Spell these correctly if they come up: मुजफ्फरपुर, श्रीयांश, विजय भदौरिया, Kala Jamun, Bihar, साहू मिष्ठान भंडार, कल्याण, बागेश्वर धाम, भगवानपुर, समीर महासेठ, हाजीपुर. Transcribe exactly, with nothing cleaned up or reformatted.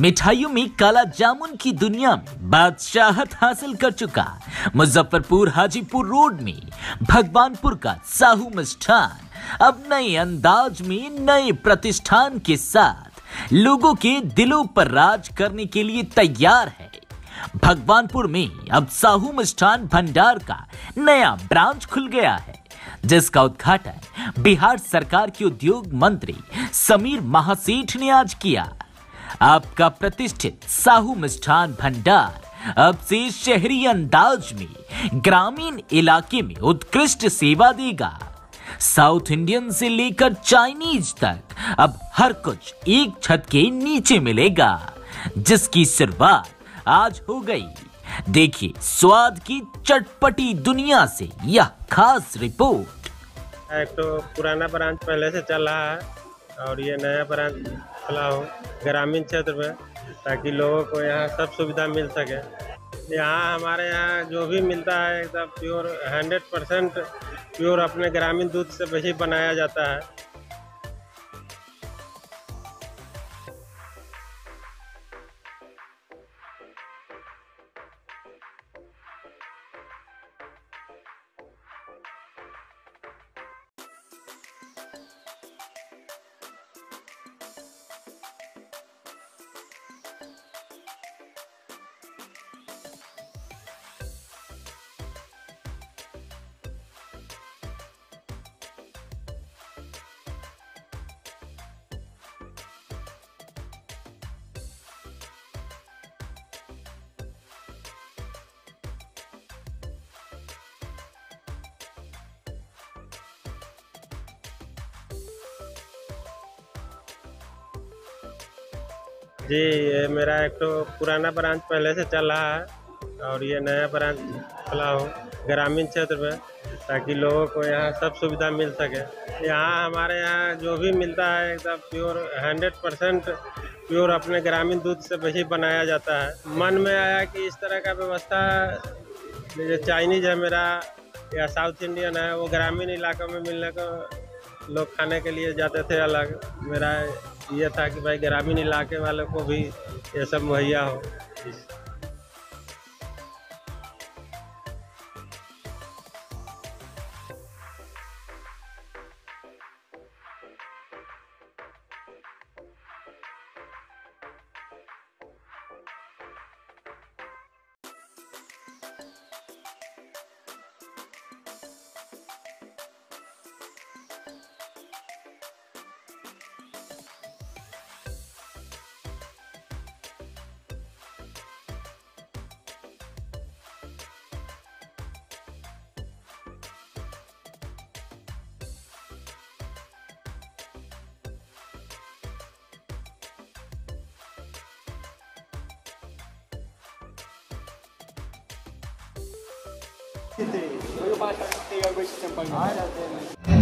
मिठाइयों में काला जामुन की दुनिया में बादशाहत हासिल कर चुका मुजफ्फरपुर हाजीपुर रोड में भगवानपुर का साहू मिष्ठान अब नए अंदाज में नए प्रतिष्ठान के साथ लोगों के दिलों पर राज करने के लिए तैयार है। भगवानपुर में अब साहू मिष्ठान भंडार का नया ब्रांच खुल गया है, जिसका उद्घाटन बिहार सरकार के उद्योग मंत्री समीर महासेठ ने आज किया। आपका प्रतिष्ठित साहू मिष्ठान भंडार अब से शहरी अंदाज में ग्रामीण इलाके में उत्कृष्ट सेवा देगा। साउथ इंडियन से लेकर चाइनीज तक अब हर कुछ एक छत के नीचे मिलेगा, जिसकी शुरुआत आज हो गई। देखिए स्वाद की चटपटी दुनिया से यह खास रिपोर्ट। एक तो पुराना ब्रांच पहले से चल रहा है और ये नया ब्रांच खुला हो ग्रामीण क्षेत्र में, ताकि लोगों को यहाँ सब सुविधा मिल सके। यहाँ हमारे यहाँ जो भी मिलता है एकदम प्योर हंड्रेड परसेंट प्योर अपने ग्रामीण दूध से वही बनाया जाता है। जी ये मेरा एक तो पुराना ब्रांच पहले से चल रहा है और ये नया ब्रांच खुला हो ग्रामीण क्षेत्र में, ताकि लोगों को यहाँ सब सुविधा मिल सके। यहाँ हमारे यहाँ जो भी मिलता है एकदम प्योर हंड्रेड परसेंट प्योर अपने ग्रामीण दूध से वही बनाया जाता है। मन में आया कि इस तरह का व्यवस्था जो चाइनीज है मेरा या साउथ इंडियन है वो ग्रामीण इलाकों में मिलने को लोग खाने के लिए जाते थे अलग। मेरा ये था कि भाई ग्रामीण इलाके वालों को भी ये सब मुहैया हो। कितने